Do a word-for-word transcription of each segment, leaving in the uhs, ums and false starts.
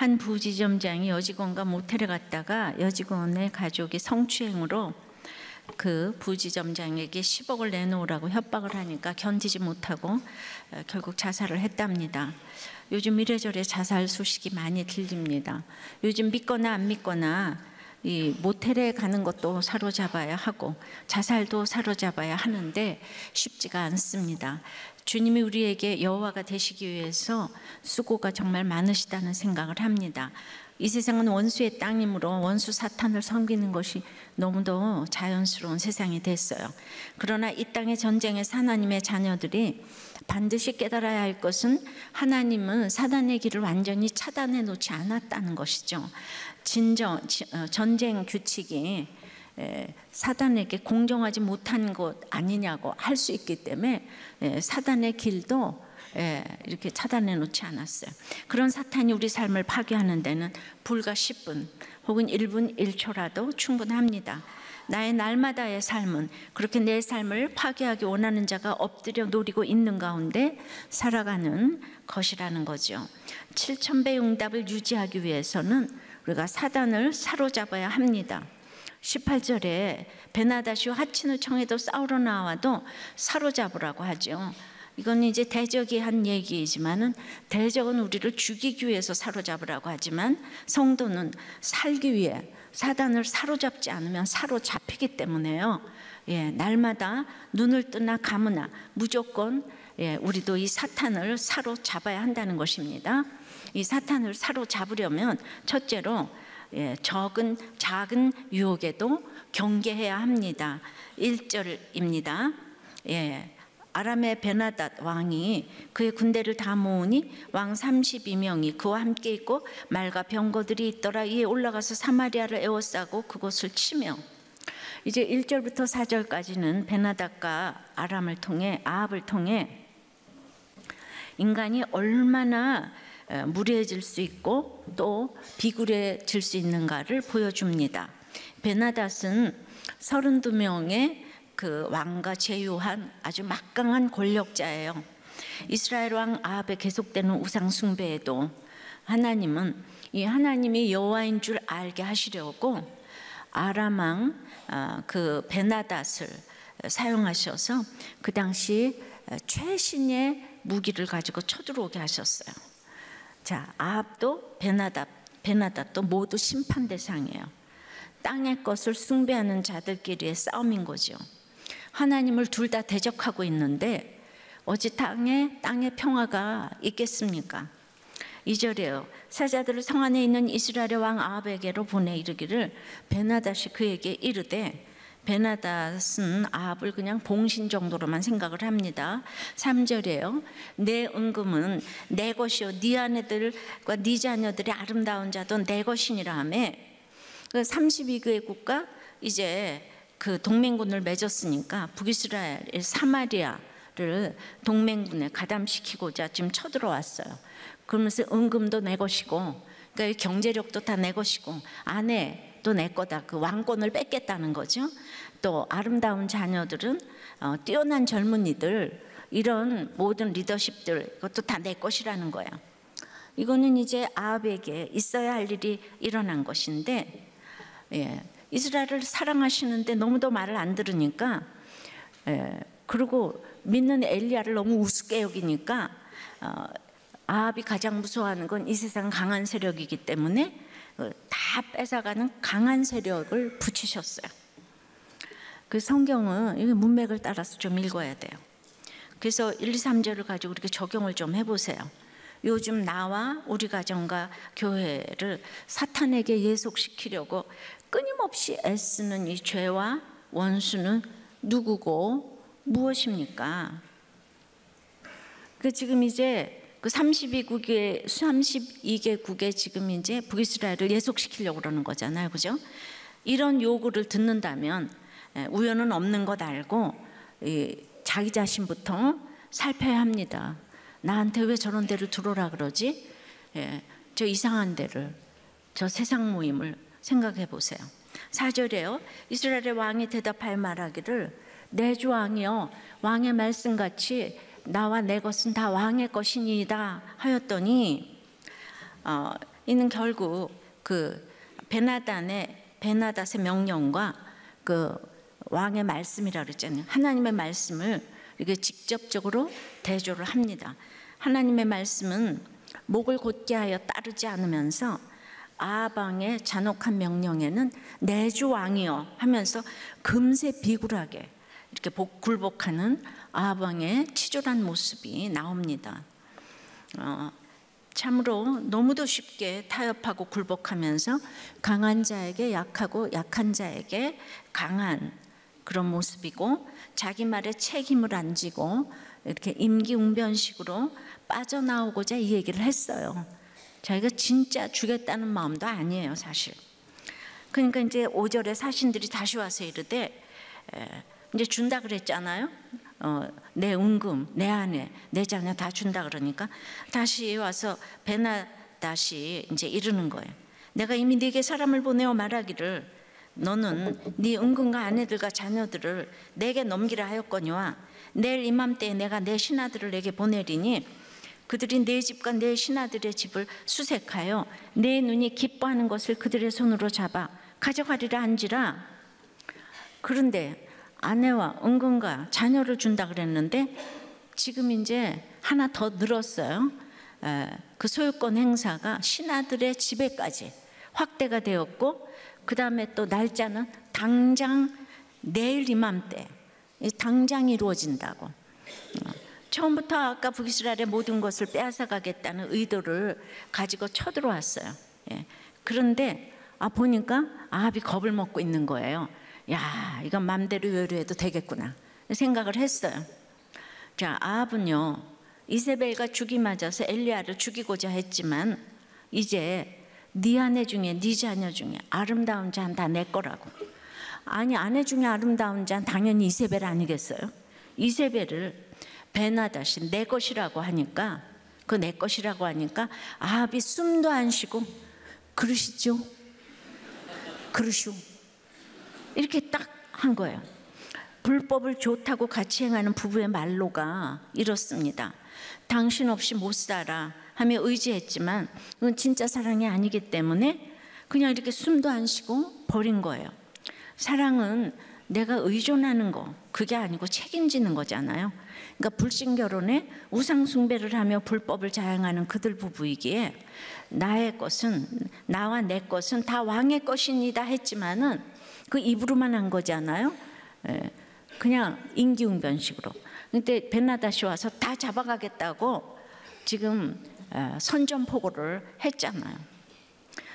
한 부지점장이 여직원과 모텔에 갔다가 여직원의 가족이 성추행으로 그 부지점장에게 십억을 내놓으라고 협박을 하니까 견디지 못하고 결국 자살을 했답니다. 요즘 이래저래 자살 소식이 많이 들립니다. 요즘 믿거나 안 믿거나 이 모텔에 가는 것도 사로잡아야 하고 자살도 사로잡아야 하는데 쉽지가 않습니다. 주님이 우리에게 여호와가 되시기 위해서 수고가 정말 많으시다는 생각을 합니다. 이 세상은 원수의 땅이므로 원수 사탄을 섬기는 것이 너무도 자연스러운 세상이 됐어요. 그러나 이 땅의 전쟁에서 하나님의 자녀들이 반드시 깨달아야 할 것은 하나님은 사단의 길을 완전히 차단해 놓지 않았다는 것이죠. 진정, 전쟁 규칙이 사단에게 공정하지 못한 것 아니냐고 할 수 있기 때문에 사단의 길도 예, 이렇게 차단해 놓지 않았어요. 그런 사탄이 우리 삶을 파괴하는 데는 불과 십 분 혹은 일 분 일 초라도 충분합니다. 나의 날마다의 삶은 그렇게 내 삶을 파괴하기 원하는 자가 엎드려 노리고 있는 가운데 살아가는 것이라는 거죠. 칠천 배의 응답을 유지하기 위해서는 우리가 사단을 사로잡아야 합니다. 십팔 절에 벤하닷이요 하친우 청에도 싸우러 나와도 사로잡으라고 하죠. 이건 이제 대적이 한 얘기이지만은 대적은 우리를 죽이기 위해서 사로잡으라고 하지만 성도는 살기 위해 사단을 사로잡지 않으면 사로잡히기 때문에요. 예, 날마다 눈을 뜨나 감으나 무조건 예, 우리도 이 사탄을 사로잡아야 한다는 것입니다. 이 사탄을 사로잡으려면 첫째로 예, 적은 작은 유혹에도 경계해야 합니다. 일 절입니다. 예. 아람의 벤하닷 왕이 그의 군대를 다 모으니 왕 삼십이 명이 그와 함께 있고 말과 병거들이 있더라. 이에 올라가서 사마리아를 에워싸고 그곳을 치며, 이제 일 절부터 사 절까지는 벤하닷과 아람을 통해 아합을 통해 인간이 얼마나 무례해질 수 있고 또 비굴해질 수 있는가를 보여줍니다. 벤하닷은 삼십이 명의 그 왕과 제휴한 아주 막강한 권력자예요. 이스라엘 왕 아합의 계속되는 우상 숭배에도 하나님은 이 하나님이 여호와인 줄 알게 하시려고 아람 왕 그 벤하닷을 사용하셔서 그 당시 최신의 무기를 가지고 쳐들어오게 하셨어요. 자, 아합도 벤하닷, 벤하닷도 모두 심판 대상이에요. 땅의 것을 숭배하는 자들끼리의 싸움인 거죠. 하나님을 둘 다 대적하고 있는데 어찌 땅에 땅의 평화가 있겠습니까? 이 절에요. 사자들을 성 안에 있는 이스라엘의 왕 아합에게로 보내 이르기를, 벤하닷이 그에게 이르되, 벤하닷은 아합을 그냥 봉신 정도로만 생각을 합니다. 삼 절에요. 내 은금은 내 것이요 네 아내들과 네 자녀들의 아름다운 자도 내 것이니라 하며, 그 삼십이 개국과 이제 그 동맹군을 맺었으니까 북이스라엘 사마리아를 동맹군에 가담시키고자 지금 쳐들어왔어요. 그러면서 은금도 내 것이고, 그러니까 경제력도 다 내 것이고 아내도 내 거다. 그 왕권을 뺏겠다는 거죠. 또 아름다운 자녀들은 어, 뛰어난 젊은이들, 이런 모든 리더십들, 그것도 다 내 것이라는 거야. 이거는 이제 아합에게 있어야 할 일이 일어난 것인데, 예. 이스라엘을 사랑하시는데 너무도 말을 안 들으니까, 예, 그리고 믿는 엘리야를 너무 우습게 여기니까, 어, 아합이 가장 무서워하는 건 이 세상 강한 세력이기 때문에 다 뺏어가는 강한 세력을 붙이셨어요. 그 성경은 이게 문맥을 따라서 좀 읽어야 돼요. 그래서 일, 이, 삼 절을 가지고 이렇게 적용을 좀 해보세요. 요즘 나와 우리 가정과 교회를 사탄에게 예속시키려고 끊임없이 애쓰는 이 죄와 원수는 누구고 무엇입니까? 그 지금 이제 그 삼십이 국의 삼십이 개국에 지금 이제 북이스라엘을 예속시키려고 그러는 거잖아요, 그죠? 이런 요구를 듣는다면 우연은 없는 것 알고 자기 자신부터 살펴야 합니다. 나한테 왜 저런 데를 들어오라 그러지? 예, 저 이상한 데를, 저 세상 모임을 생각해 보세요. 사 절에요. 이스라엘의 왕이 대답하여 말하기를, 내 주 왕이여 왕의 말씀같이 나와 내 것은 다 왕의 것이니이다 하였더니, 어, 이는 결국 그 벤하닷의 벤하닷의 명령과 그 왕의 말씀이라고 그랬잖아요. 하나님의 말씀을 이게 직접적으로 대조를 합니다. 하나님의 말씀은 목을 곧게 하여 따르지 않으면서 아합 왕의 잔혹한 명령에는 내 주 왕이여 하면서 금세 비굴하게 이렇게 굴복하는 아합 왕의 치졸한 모습이 나옵니다. 어, 참으로 너무도 쉽게 타협하고 굴복하면서 강한 자에게 약하고 약한 자에게 강한 그런 모습이고, 자기 말에 책임을 안 지고 이렇게 임기응변식으로 빠져나오고자 이 얘기를 했어요. 자기가 진짜 주겠다는 마음도 아니에요, 사실. 그러니까 이제 오 절에 사신들이 다시 와서 이르되, 에, 이제 준다 그랬잖아요. 어, 내 은금, 내 아내, 내 자녀 다 준다 그러니까 다시 와서 벤하닷이 이제 이르는 거예요. 내가 이미 네게 사람을 보내어 말하기를 너는 네 은금과 아내들과 자녀들을 내게 넘기라 하였거니와 내일 이맘때에 내가 내 신하들을 내게 보내리니 그들이 내 집과 내 신하들의 집을 수색하여 내 눈이 기뻐하는 것을 그들의 손으로 잡아 가져가리라 한지라. 그런데 아내와 은금과 자녀를 준다 그랬는데 지금 이제 하나 더 늘었어요. 그 소유권 행사가 신하들의 지배까지 확대가 되었고, 그 다음에 또 날짜는 당장 내일 이맘때, 당장 이루어진다고. 처음부터 아까 북이스라엘의 모든 것을 빼앗아가겠다는 의도를 가지고 쳐들어왔어요. 그런데 아 보니까 아합이 겁을 먹고 있는 거예요. 야, 이건 맘대로 요리해도 되겠구나 생각을 했어요. 자, 아합은요, 이세벨과 죽이 맞아서 엘리야를 죽이고자 했지만 이제 네 아내 중에 네 자녀 중에 아름다운 자는 다 내 거라고. 아니, 아내 중에 아름다운 자는 당연히 이세벨 아니겠어요? 이세벨을 벤하닷이 내 것이라고 하니까, 그 내 것이라고 하니까 아합이 숨도 안 쉬고 그러시죠? 그러시오 이렇게 딱 한 거예요. 불법을 좋다고 같이 행하는 부부의 말로가 이렇습니다. 당신 없이 못 살아 하며 의지했지만 이건 진짜 사랑이 아니기 때문에 그냥 이렇게 숨도 안 쉬고 버린 거예요. 사랑은 내가 의존하는 거, 그게 아니고 책임지는 거잖아요. 그러니까 불신 결혼에 우상 숭배를 하며 불법을 자행하는 그들 부부이기에 나의 것은, 나와 내 것은 다 왕의 것입니다 했지만은 그 입으로만 한 거잖아요. 예, 그냥 임기응변식으로. 그런데 벤하닷이 와서 다 잡아가겠다고 지금 선전포고를 했잖아요.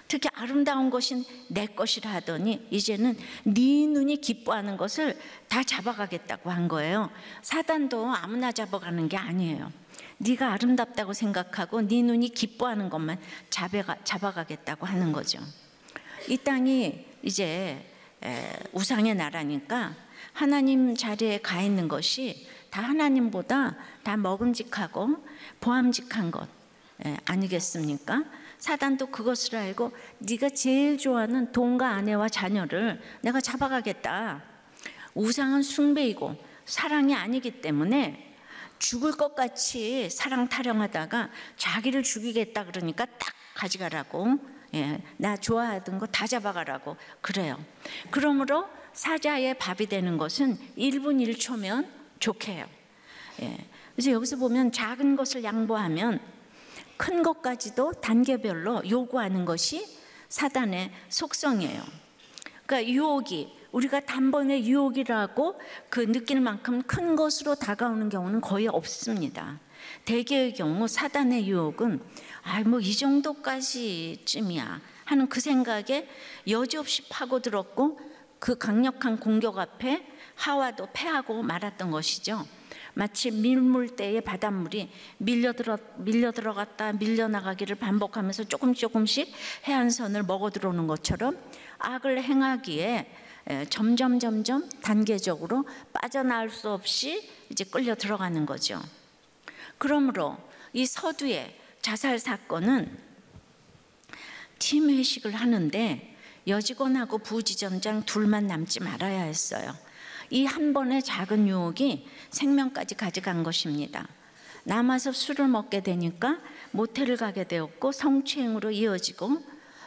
특히 아름다운 것이 내 것이라 하더니 이제는 네 눈이 기뻐하는 것을 다 잡아가겠다고 한 거예요. 사단도 아무나 잡아가는 게 아니에요. 네가 아름답다고 생각하고 네 눈이 기뻐하는 것만 잡아가, 잡아가겠다고 하는 거죠. 이 땅이 이제 우상의 나라니까 하나님 자리에 가 있는 것이 다 하나님보다 다 먹음직하고 보암직한 것 아니겠습니까? 사단도 그것을 알고 네가 제일 좋아하는 돈과 아내와 자녀를 내가 잡아가겠다. 우상은 숭배이고 사랑이 아니기 때문에 죽을 것 같이 사랑 타령하다가 자기를 죽이겠다 그러니까 딱 가져가라고, 예, 나 좋아하던 거 다 잡아가라고 그래요. 그러므로 사자의 밥이 되는 것은 일 분 일 초면 좋게요. 예, 그래서 여기서 보면 작은 것을 양보하면 큰 것까지도 단계별로 요구하는 것이 사단의 속성이에요. 그러니까 유혹이, 우리가 단번에 유혹이라고 그 느낄 만큼 큰 것으로 다가오는 경우는 거의 없습니다. 대개의 경우 사단의 유혹은 아, 뭐 이 정도까지쯤이야 하는 그 생각에 여지없이 파고들었고 그 강력한 공격 앞에 하와도 패하고 말았던 것이죠. 마치 밀물대의 바닷물이 밀려들어, 밀려들어갔다 밀려나가기를 반복하면서 조금씩 조금씩 해안선을 먹어들어오는 것처럼 악을 행하기에 점점 점점 단계적으로 빠져나올 수 없이 이제 끌려 들어가는 거죠. 그러므로 이 서두의 자살 사건은 팀 회식을 하는데 여직원하고 부지점장 둘만 남지 말아야 했어요. 이 한 번의 작은 유혹이 생명까지 가져간 것입니다. 남아서 술을 먹게 되니까 모텔을 가게 되었고 성추행으로 이어지고,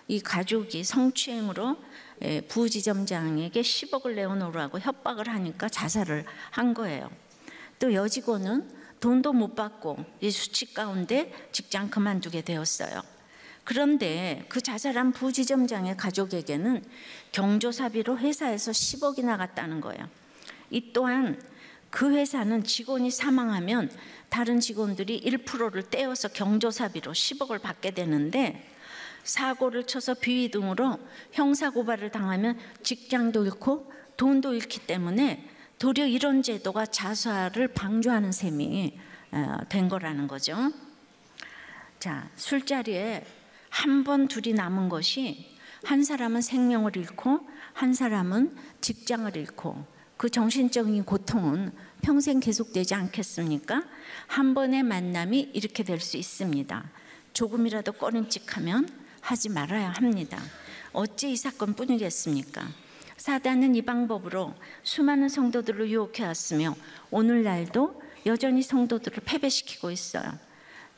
이 가족이 성추행으로 부지점장에게 십억을 내어놓으라고 협박을 하니까 자살을 한 거예요. 또 여직원은 돈도 못 받고 이 수치 가운데 직장 그만두게 되었어요. 그런데 그 자살한 부지점장의 가족에게는 경조사비로 회사에서 십억이 나갔다는 거예요. 이 또한 그 회사는 직원이 사망하면 다른 직원들이 일 퍼센트를 떼어서 경조사비로 십억을 받게 되는데, 사고를 쳐서 비위 등으로 형사고발을 당하면 직장도 잃고 돈도 잃기 때문에 도리어 이런 제도가 자살을 방조하는 셈이 된 거라는 거죠. 자, 술자리에 한 번 둘이 남은 것이 한 사람은 생명을 잃고 한 사람은 직장을 잃고, 그 정신적인 고통은 평생 계속되지 않겠습니까? 한 번의 만남이 이렇게 될 수 있습니다. 조금이라도 꺼림칙하면 하지 말아야 합니다. 어찌 이 사건뿐이겠습니까? 사단은 이 방법으로 수많은 성도들을 유혹해왔으며 오늘날도 여전히 성도들을 패배시키고 있어요.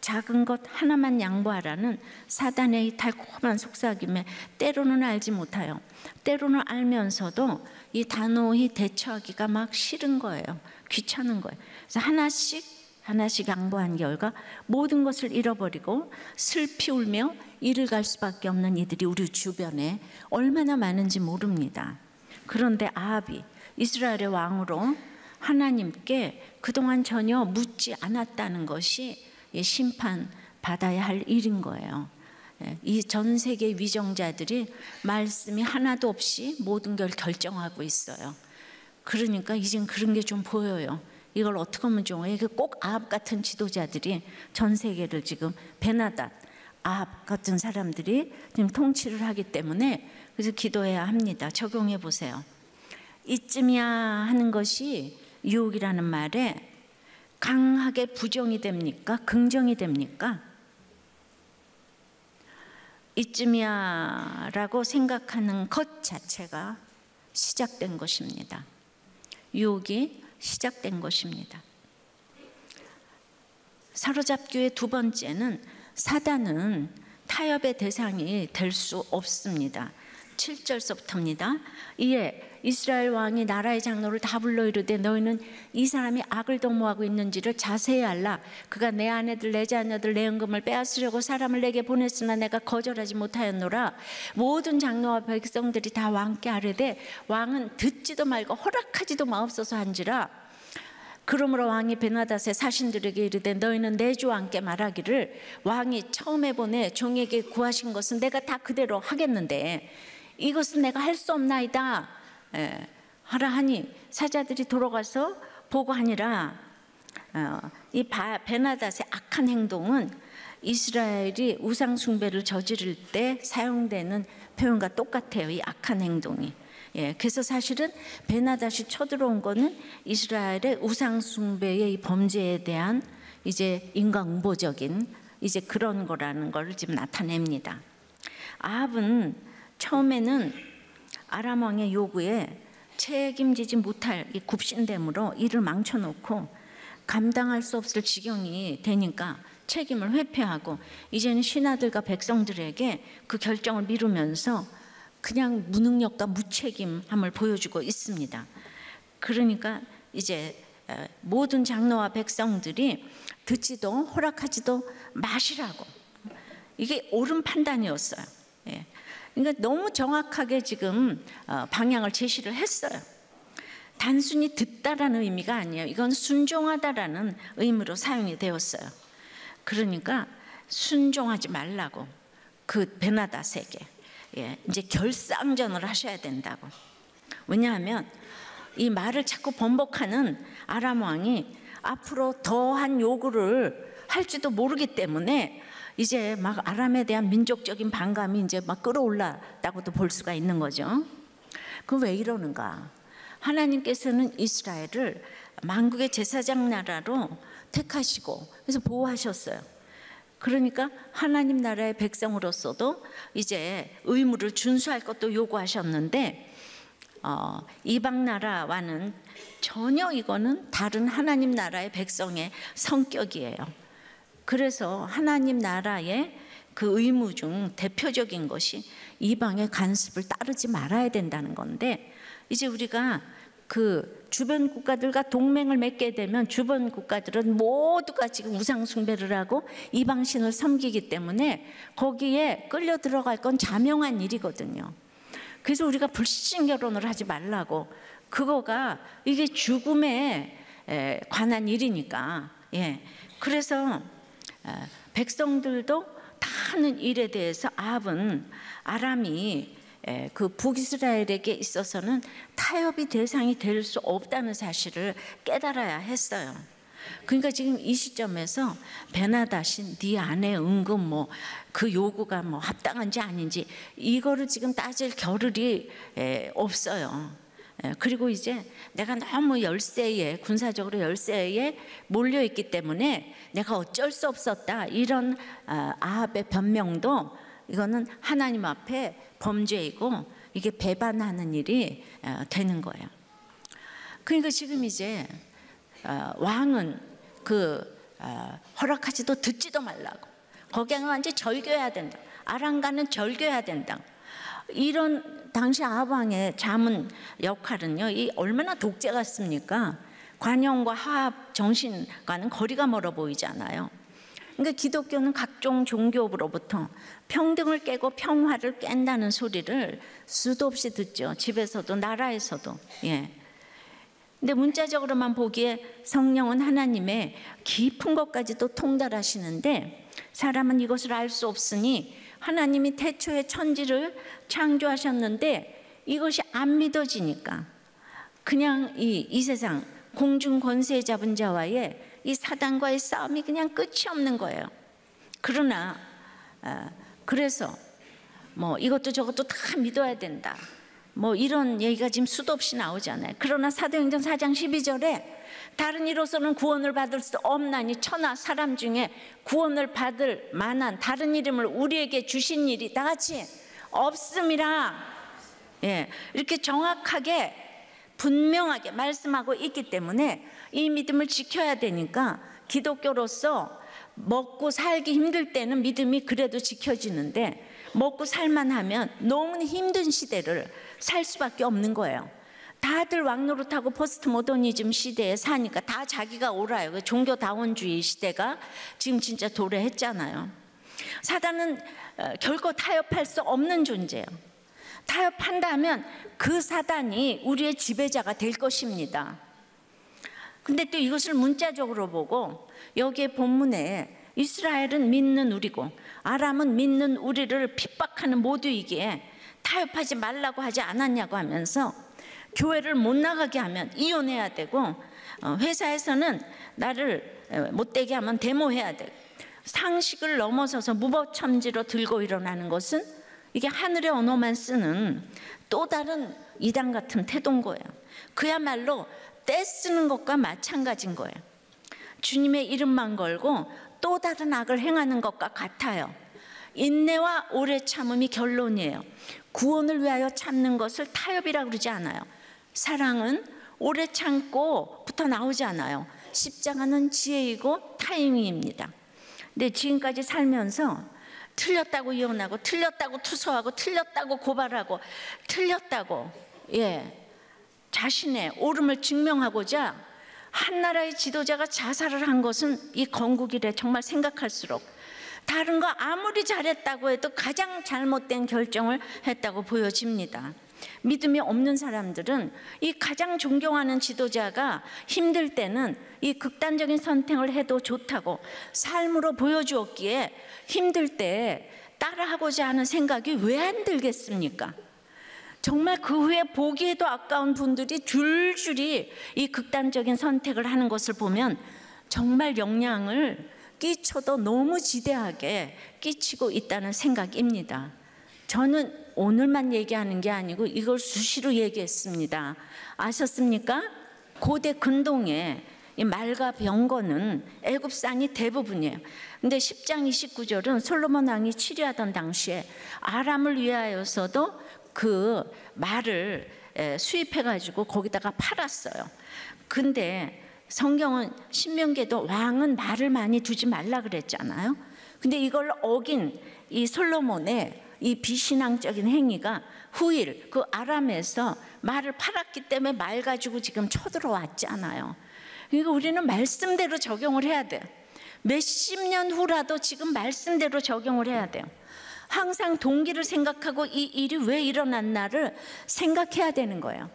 작은 것 하나만 양보하라는 사단의 이 달콤한 속삭임에 때로는 알지 못하여, 때로는 알면서도 이 단호히 대처하기가 막 싫은 거예요. 귀찮은 거예요. 그래서 하나씩 하나씩 양보한 결과 모든 것을 잃어버리고 슬피 울며 이를 갈 수밖에 없는 이들이 우리 주변에 얼마나 많은지 모릅니다. 그런데 아합이 이스라엘의 왕으로 하나님께 그동안 전혀 묻지 않았다는 것이 심판받아야 할 일인 거예요. 이 전 세계 위정자들이 말씀이 하나도 없이 모든 걸 결정하고 있어요. 그러니까 이젠 그런 게 좀 보여요. 이걸 어떻게 하면 좋아요? 꼭 아합 같은 지도자들이 전 세계를 지금, 벤하닷, 아합 같은 사람들이 지금 통치를 하기 때문에, 그래서 기도해야 합니다. 적용해 보세요. 이쯤이야 하는 것이 유혹이라는 말에 강하게 부정이 됩니까? 긍정이 됩니까? 이쯤이야 라고 생각하는 것 자체가 시작된 것입니다. 유혹이 시작된 것입니다. 사로잡기의 두 번째는, 사단은 타협의 대상이 될 수 없습니다. 칠 절서부터입니다. 이에 이스라엘 왕이 나라의 장로를 다 불러 이르되, 너희는 이 사람이 악을 도모하고 있는지를 자세히 알라. 그가 내 아내들, 내 자녀들, 내 은금을 빼앗으려고 사람을 내게 보냈으나 내가 거절하지 못하였노라. 모든 장로와 백성들이 다 왕께 아뢰되 왕은 듣지도 말고 허락하지도 마옵소서 한지라. 그러므로 왕이 벤하닷의 사신들에게 이르되, 너희는 내 주 왕께 말하기를 왕이 처음에 보내 종에게 구하신 것은 내가 다 그대로 하겠는데 이것은 내가 할 수 없나이다 에, 하라 하니 사자들이 돌아가서 보고하니라. 어, 이 벤하닷의 악한 행동은 이스라엘이 우상 숭배를 저지를 때 사용되는 표현과 똑같아요. 이 악한 행동이. 예, 그래서 사실은 벤하닷이 쳐들어온 거는 이스라엘의 우상 숭배의 이 범죄에 대한 이제 인과응보적인 이제 그런 거라는 걸 지금 나타냅니다. 아합은 처음에는 아람 왕의 요구에 책임지지 못할 이 굽신됨으로 이를 망쳐놓고 감당할 수 없을 지경이 되니까 책임을 회피하고, 이제는 신하들과 백성들에게 그 결정을 미루면서 그냥 무능력과 무책임함을 보여주고 있습니다. 그러니까 이제 모든 장로와 백성들이 듣지도 허락하지도 마시라고, 이게 옳은 판단이었어요. 그러니까 너무 정확하게 지금 방향을 제시를 했어요. 단순히 듣다라는 의미가 아니에요. 이건 순종하다라는 의미로 사용이 되었어요. 그러니까 순종하지 말라고, 그 벤하닷에게 예, 이제 결상전을 하셔야 된다고. 왜냐하면 이 말을 자꾸 번복하는 아람 왕이 앞으로 더한 요구를 할지도 모르기 때문에 이제 막 아람에 대한 민족적인 반감이 이제 막 끌어올랐다고도 볼 수가 있는 거죠. 그럼 왜 이러는가? 하나님께서는 이스라엘을 만국의 제사장 나라로 택하시고 그래서 보호하셨어요. 그러니까 하나님 나라의 백성으로서도 이제 의무를 준수할 것도 요구하셨는데, 어, 이방 나라와는 전혀 이거는 다른 하나님 나라의 백성의 성격이에요. 그래서 하나님 나라의 그 의무 중 대표적인 것이 이방의 간섭을 따르지 말아야 된다는 건데, 이제 우리가 그 주변 국가들과 동맹을 맺게 되면 주변 국가들은 모두가 지금 우상 숭배를 하고 이방신을 섬기기 때문에 거기에 끌려 들어갈 건 자명한 일이거든요. 그래서 우리가 불신 결혼을 하지 말라고, 그거가 이게 죽음에 관한 일이니까. 예. 그래서 백성들도 다 하는 일에 대해서 아합은, 아람이 그 북이스라엘에게 있어서는 타협이 대상이 될 수 없다는 사실을 깨달아야 했어요. 그러니까 지금 이 시점에서 벤하닷이 네 아내 은금 뭐 그 요구가 뭐 합당한지 아닌지 이거를 지금 따질 겨를이 에, 없어요. 에, 그리고 이제 내가 너무 열세에 군사적으로 열세에 몰려있기 때문에 내가 어쩔 수 없었다 이런 아, 아합의 변명도 이거는 하나님 앞에 범죄이고 이게 배반하는 일이 에, 되는 거예요. 그러니까 지금 이제 어, 왕은 그 어, 허락하지도 듣지도 말라고, 거기는 완전히 절교해야 된다, 아람과는 절교해야 된다, 이런 당시 아합왕의 자문 역할은요 이 얼마나 독재 같습니까? 관영과 하합 정신과는 거리가 멀어 보이잖아요. 그러니까 기독교는 각종 종교로부터 평등을 깨고 평화를 깬다는 소리를 수도 없이 듣죠. 집에서도 나라에서도. 예. 근데 문자적으로만 보기에 성령은 하나님의 깊은 것까지도 통달하시는데 사람은 이것을 알 수 없으니 하나님이 태초에 천지를 창조하셨는데 이것이 안 믿어지니까 그냥 이, 이 세상 공중 권세 잡은 자와의 이 사단과의 싸움이 그냥 끝이 없는 거예요. 그러나 어, 그래서 뭐 이것도 저것도 다 믿어야 된다 뭐 이런 얘기가 지금 수도 없이 나오잖아요. 그러나 사도행전 사 장 십이 절에 다른 이로서는 구원을 받을 수 없나니 천하 사람 중에 구원을 받을 만한 다른 이름을 우리에게 주신 일이 다 같이 없음이라. 예, 이렇게 정확하게 분명하게 말씀하고 있기 때문에 이 믿음을 지켜야 되니까 기독교로서 먹고 살기 힘들 때는 믿음이 그래도 지켜지는데 먹고 살만하면 너무 힘든 시대를 살 수밖에 없는 거예요. 다들 왕노릇하고 포스트 모더니즘 시대에 사니까 다 자기가 옳아요. 종교다원주의 시대가 지금 진짜 도래했잖아요. 사단은 결코 타협할 수 없는 존재예요. 타협한다면 그 사단이 우리의 지배자가 될 것입니다. 근데 또 이것을 문자적으로 보고 여기에 본문에 이스라엘은 믿는 우리고 아람은 믿는 우리를 핍박하는 모두이기에 타협하지 말라고 하지 않았냐고 하면서 교회를 못 나가게 하면 이혼해야 되고 회사에서는 나를 못되게 하면 데모해야 되고 상식을 넘어서서 무법천지로 들고 일어나는 것은 이게 하늘의 언어만 쓰는 또 다른 이단 같은 태도인 거예요. 그야말로 떼쓰는 것과 마찬가지인 거예요. 주님의 이름만 걸고 또 다른 악을 행하는 것과 같아요. 인내와 오래 참음이 결론이에요. 구원을 위하여 참는 것을 타협이라고 그러지 않아요. 사랑은 오래 참고부터 나오지 않아요. 십자가는 지혜이고 타이밍입니다. 근데 지금까지 살면서 틀렸다고 이혼하고 틀렸다고 투서하고 틀렸다고 고발하고 틀렸다고 예 자신의 옳음을 증명하고자 한 나라의 지도자가 자살을 한 것은 이 건국 이래 정말 생각할수록 다른 거 아무리 잘했다고 해도 가장 잘못된 결정을 했다고 보여집니다. 믿음이 없는 사람들은 이 가장 존경하는 지도자가 힘들 때는 이 극단적인 선택을 해도 좋다고 삶으로 보여주었기에 힘들 때 따라하고자 하는 생각이 왜 안 들겠습니까? 정말 그 후에 보기에도 아까운 분들이 줄줄이 이 극단적인 선택을 하는 것을 보면 정말 영향을 끼쳐도 너무 지대하게 끼치고 있다는 생각입니다. 저는 오늘만 얘기하는 게 아니고 이걸 수시로 얘기했습니다. 아셨습니까? 고대 근동에 이 말과 병거는 애굽산이 대부분이에요. 근데 십 장 이십구 절은 솔로몬 왕이 치료하던 당시에 아람을 위하여서도 그 말을 수입해가지고 거기다가 팔았어요. 근데 성경은 신명기에도 왕은 말을 많이 두지 말라 그랬잖아요. 근데 이걸 어긴 이 솔로몬의 이 비신앙적인 행위가 후일 그 아람에서 말을 팔았기 때문에 말 가지고 지금 쳐들어왔잖아요. 그러니까 우리는 말씀대로 적용을 해야 돼요. 몇십 년 후라도 지금 말씀대로 적용을 해야 돼요. 항상 동기를 생각하고 이 일이 왜 일어났나를 생각해야 되는 거예요.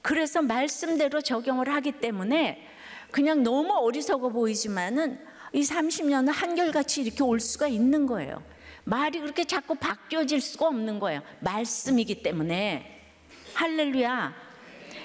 그래서 말씀대로 적용을 하기 때문에 그냥 너무 어리석어 보이지만은 이 삼십 년은 한결같이 이렇게 올 수가 있는 거예요. 말이 그렇게 자꾸 바뀌어질 수가 없는 거예요. 말씀이기 때문에. 할렐루야.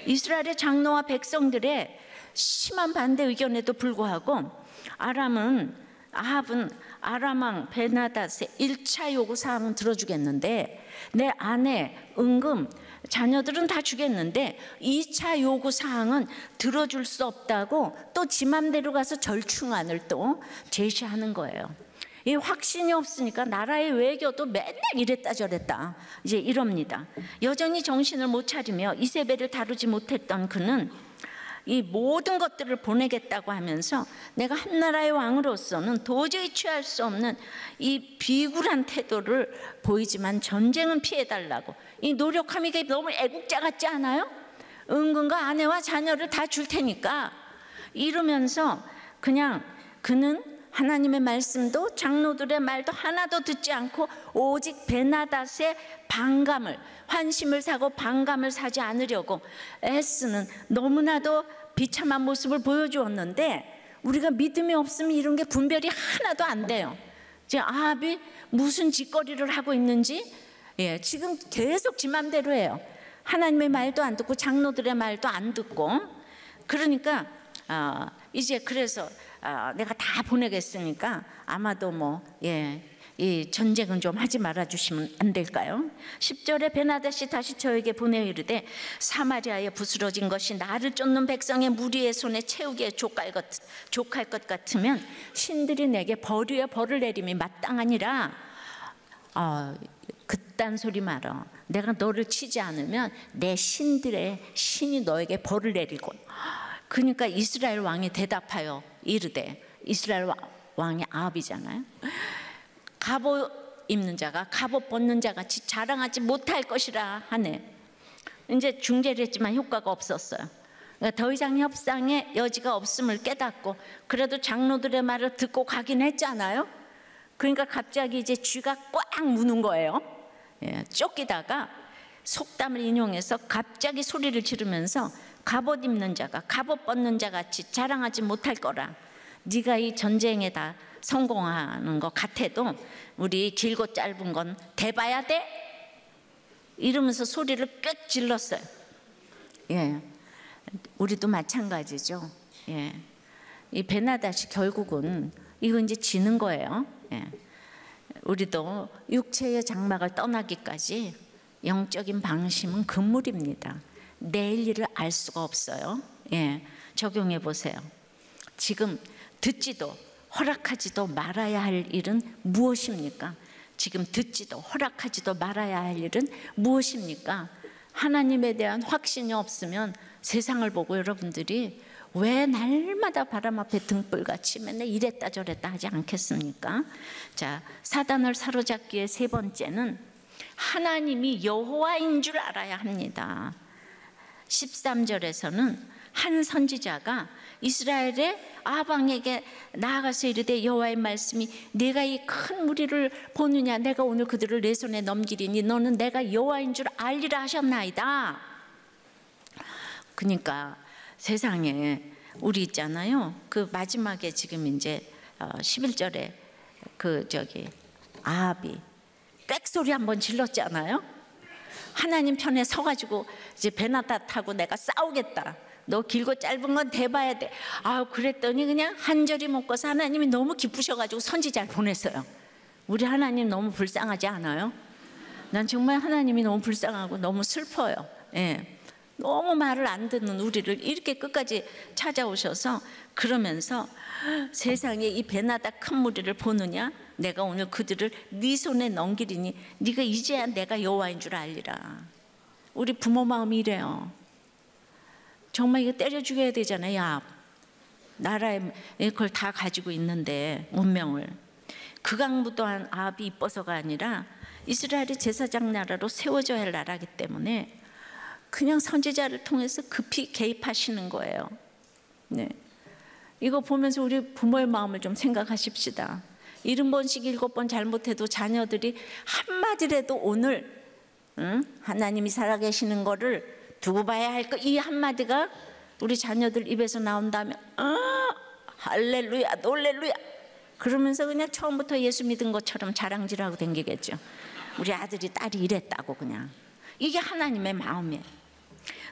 이스라엘의 장로와 백성들의 심한 반대 의견에도 불구하고 아람은 아합은 아람왕 벤하닷의 일 차 요구사항은 들어주겠는데, 내 아내, 은금, 자녀들은 다 주겠는데 이 차 요구사항은 들어줄 수 없다고 또 지 맘대로 가서 절충안을 또 제시하는 거예요. 이 확신이 없으니까 나라의 외교도 맨날 이랬다 저랬다 이제 이럽니다. 여전히 정신을 못 차리며 이세벨을 다루지 못했던 그는 이 모든 것들을 보내겠다고 하면서 내가 한 나라의 왕으로서는 도저히 취할 수 없는 이 비굴한 태도를 보이지만 전쟁은 피해달라고 이 노력함이 너무 애국자 같지 않아요? 은근과 아내와 자녀를 다 줄 테니까 이러면서 그냥 그는 하나님의 말씀도 장로들의 말도 하나도 듣지 않고 오직 벤하닷의 반감을 환심을 사고 반감을 사지 않으려고 애쓰는 너무나도 비참한 모습을 보여주었는데, 우리가 믿음이 없으면 이런 게 분별이 하나도 안 돼요. 지금 아합이 무슨 짓거리를 하고 있는지 예, 지금 계속 지 맘대로 해요. 하나님의 말도 안 듣고 장로들의 말도 안 듣고. 그러니까 어, 이제 그래서 어, 내가 다 보내겠으니까 아마도 뭐 예. 이 전쟁은 좀 하지 말아주시면 안 될까요? 십 절에 벤하닷이 다시 저에게 보내어 이르되 사마리아에 부스러진 것이 나를 쫓는 백성의 무리의 손에 채우기에 족할 것, 족할 것 같으면 신들이 내게 벌유에 벌을 내림이 마땅하니라. 어, 그딴 소리 말어. 내가 너를 치지 않으면 내 신들의 신이 너에게 벌을 내리고. 그러니까 이스라엘 왕이 대답하여 이르되, 이스라엘 왕이 아합이잖아요. 갑옷 입는 자가 갑옷 벗는 자 같이 자랑하지 못할 것이라 하네. 이제 중재를 했지만 효과가 없었어요. 그러니까 더 이상 협상의 여지가 없음을 깨닫고, 그래도 장로들의 말을 듣고 가긴 했잖아요. 그러니까 갑자기 이제 쥐가 꽉 무는 거예요. 예, 쫓기다가 속담을 인용해서 갑자기 소리를 지르면서 갑옷 입는 자가 갑옷 벗는 자 같이 자랑하지 못할 거라. 네가 이 전쟁에다 성공하는 것 같아도 우리 길고 짧은 건 대봐야 돼? 이러면서 소리를 꽤 질렀어요. 예, 우리도 마찬가지죠. 예, 이 벤하닷이 결국은 이거 이제 지는 거예요. 예, 우리도 육체의 장막을 떠나기까지 영적인 방심은 금물입니다. 내일 일을 알 수가 없어요. 예, 적용해 보세요. 지금 듣지도 허락하지도 말아야 할 일은 무엇입니까? 지금 듣지도 허락하지도 말아야 할 일은 무엇입니까? 하나님에 대한 확신이 없으면 세상을 보고 여러분들이 왜 날마다 바람 앞에 등불같이 맨날 이랬다 저랬다 하지 않겠습니까? 자, 사단을 사로잡기의 세 번째는 하나님이 여호와인 줄 알아야 합니다. 십삼 절에서는 한 선지자가 이스라엘의 아합 왕에게 나아가서 이르되 여호와의 말씀이 내가 이 큰 무리를 보느냐 내가 오늘 그들을 내 손에 넘기리니 너는 내가 여호와인 줄 알리라 하셨나이다. 그러니까 세상에 우리 있잖아요. 그 마지막에 지금 이제 십일 절에 그 저기 아합이 꽥소리 한번 질렀잖아요. 하나님 편에 서가지고 이제 벤하닷하고 내가 싸우겠다. 너 길고 짧은 건 대봐야 돼. 아, 그랬더니 그냥 한절이 먹고서 하나님이 너무 기쁘셔가지고 선지자를 보냈어요. 우리 하나님 너무 불쌍하지 않아요? 난 정말 하나님이 너무 불쌍하고 너무 슬퍼요. 예, 너무 말을 안 듣는 우리를 이렇게 끝까지 찾아오셔서 그러면서 세상에 이 벤하닷 큰 무리를 보느냐 내가 오늘 그들을 네 손에 넘기리니 네가 이제야 내가 여호와인 줄 알리라. 우리 부모 마음이 이래요. 정말 이거 때려 죽여야 되잖아요. 야, 나라에 그걸 다 가지고 있는데 운명을. 극악무도한 아합이 이뻐서가 아니라 이스라엘이 제사장 나라로 세워져야 할 나라이기 때문에 그냥 선지자를 통해서 급히 개입하시는 거예요. 네. 이거 보면서 우리 부모의 마음을 좀 생각하십시다. 일흔 번씩 일곱 번 잘못해도 자녀들이 한마디라도 오늘 응? 하나님이 살아계시는 거를 두고 봐야 할 거, 이 한마디가 우리 자녀들 입에서 나온다면 어, 할렐루야 놀렐루야 그러면서 그냥 처음부터 예수 믿은 것처럼 자랑질하고 댕기겠죠. 우리 아들이 딸이 이랬다고. 그냥 이게 하나님의 마음이에요.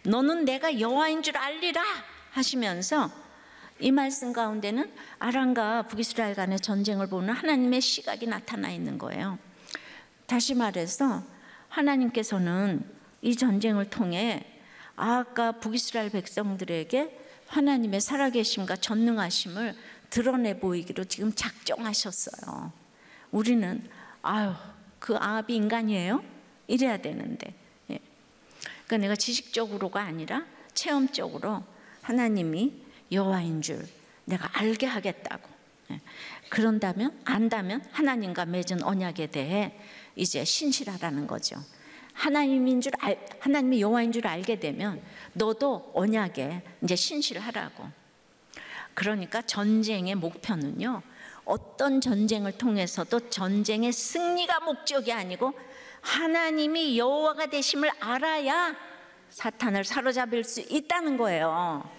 너는 내가 여호와인 줄 알리라 하시면서 이 말씀 가운데는 아람과 북이스라엘 간의 전쟁을 보는 하나님의 시각이 나타나 있는 거예요. 다시 말해서 하나님께서는 이 전쟁을 통해 아합과 북이스라엘 백성들에게 하나님의 살아계심과 전능하심을 드러내 보이기로 지금 작정하셨어요. 우리는 아유 그 아합이 인간이에요? 이래야 되는데. 예. 그러니까 내가 지식적으로가 아니라 체험적으로 하나님이 여호와인 줄 내가 알게 하겠다고. 예. 그런다면 안다면 하나님과 맺은 언약에 대해 이제 신실하라는 거죠. 하나님인 줄 알, 하나님이 여호와인 줄 알게 되면 너도 언약에 이제 신실하라고. 그러니까 전쟁의 목표는요, 어떤 전쟁을 통해서도 전쟁의 승리가 목적이 아니고 하나님이 여호와가 되심을 알아야 사탄을 사로잡을 수 있다는 거예요.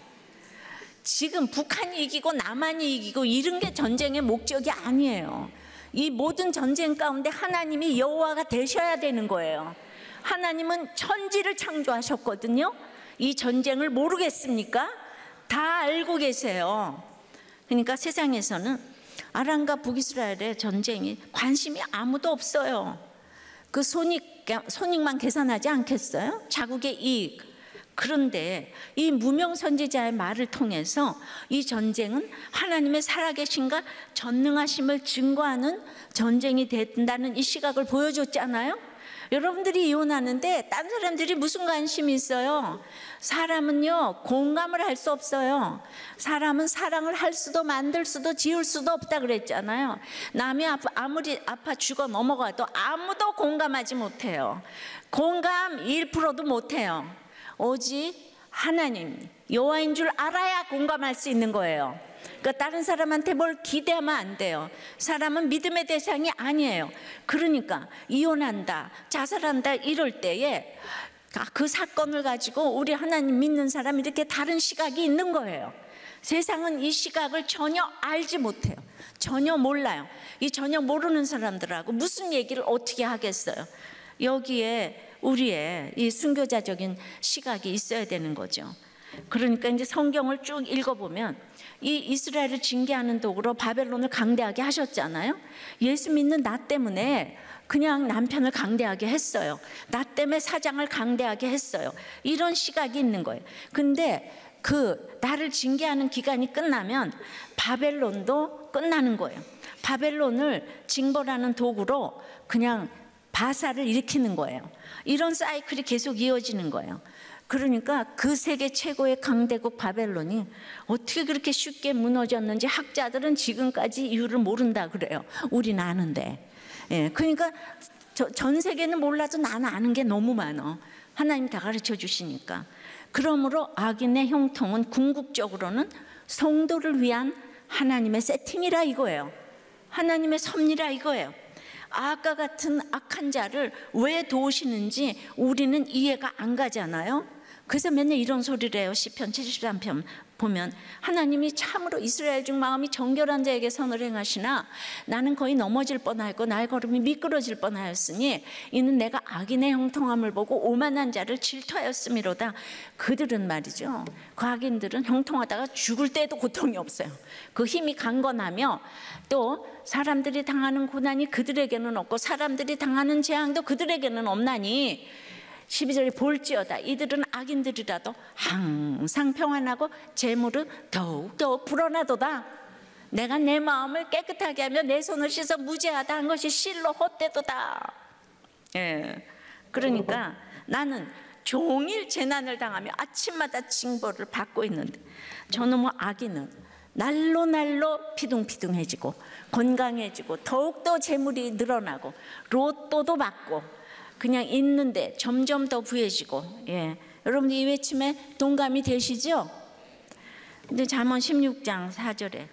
지금 북한이 이기고 남한이 이기고 이런 게 전쟁의 목적이 아니에요. 이 모든 전쟁 가운데 하나님이 여호와가 되셔야 되는 거예요. 하나님은 천지를 창조하셨거든요. 이 전쟁을 모르겠습니까? 다 알고 계세요. 그러니까 세상에서는 아람과 북이스라엘의 전쟁이 관심이 아무도 없어요. 그 손익, 손익만 계산하지 않겠어요? 자국의 이익. 그런데 이 무명 선지자의 말을 통해서 이 전쟁은 하나님의 살아계신과 전능하심을 증거하는 전쟁이 된다는 이 시각을 보여줬잖아요. 여러분들이 이혼하는데 딴 사람들이 무슨 관심이 있어요? 사람은요 공감을 할 수 없어요. 사람은 사랑을 할 수도 만들 수도 지을 수도 없다 그랬잖아요. 남이 아파, 아무리 아파 죽어 넘어가도 아무도 공감하지 못해요. 공감 일 퍼센트도 못해요. 오직 하나님 여호와인 줄 알아야 공감할 수 있는 거예요. 그러니까 다른 사람한테 뭘 기대하면 안 돼요. 사람은 믿음의 대상이 아니에요. 그러니까 이혼한다, 자살한다 이럴 때에 그 사건을 가지고 우리 하나님 믿는 사람이 이렇게 다른 시각이 있는 거예요. 세상은 이 시각을 전혀 알지 못해요. 전혀 몰라요. 이 전혀 모르는 사람들하고 무슨 얘기를 어떻게 하겠어요. 여기에 우리의 이 순교자적인 시각이 있어야 되는 거죠. 그러니까 이제 성경을 쭉 읽어보면 이 이스라엘을 징계하는 도구로 바벨론을 강대하게 하셨잖아요. 예수 믿는 나 때문에 그냥 남편을 강대하게 했어요. 나 때문에 사장을 강대하게 했어요. 이런 시각이 있는 거예요. 근데 그 나를 징계하는 기간이 끝나면 바벨론도 끝나는 거예요. 바벨론을 징벌하는 도구로 그냥 바사를 일으키는 거예요. 이런 사이클이 계속 이어지는 거예요. 그러니까 그 세계 최고의 강대국 바벨론이 어떻게 그렇게 쉽게 무너졌는지 학자들은 지금까지 이유를 모른다 그래요. 우리는 아는데. 예, 그러니까 저, 전 세계는 몰라도 나는 아는 게 너무 많아. 하나님 다 가르쳐 주시니까. 그러므로 악인의 형통은 궁극적으로는 성도를 위한 하나님의 세팅이라 이거예요. 하나님의 섭리라 이거예요. 아까 같은 악한 자를 왜 도우시는지 우리는 이해가 안 가잖아요. 그래서 맨날 이런 소리를 해요. 시편 칠십삼 편 보면 하나님이 참으로 이스라엘 중 마음이 정결한 자에게 선을 행하시나 나는 거의 넘어질 뻔하였고 나의 걸음이 미끄러질 뻔하였으니 이는 내가 악인의 형통함을 보고 오만한 자를 질투하였음이로다. 그들은 말이죠, 그 악인들은 형통하다가 죽을 때에도 고통이 없어요. 그 힘이 강건하며 또 사람들이 당하는 고난이 그들에게는 없고 사람들이 당하는 재앙도 그들에게는 없나니 십이 절에 볼지어다 이들은 악인들이라도 항상 평안하고 재물은 더욱더욱 불어나도다. 내가 내 마음을 깨끗하게 하며 내 손을 씻어 무죄하다 한 것이 실로 헛되도다. 예. 그러니까 나는 종일 재난을 당하며 아침마다 징벌을 받고 있는데 저놈의 아기는 날로 날로 피둥피둥해지고 건강해지고 더욱더 재물이 늘어나고 로또도 받고 그냥 있는데 점점 더 부해지고. 예, 여러분들 이 외침에 동감이 되시죠? 근데 잠언 십육 장 사 절에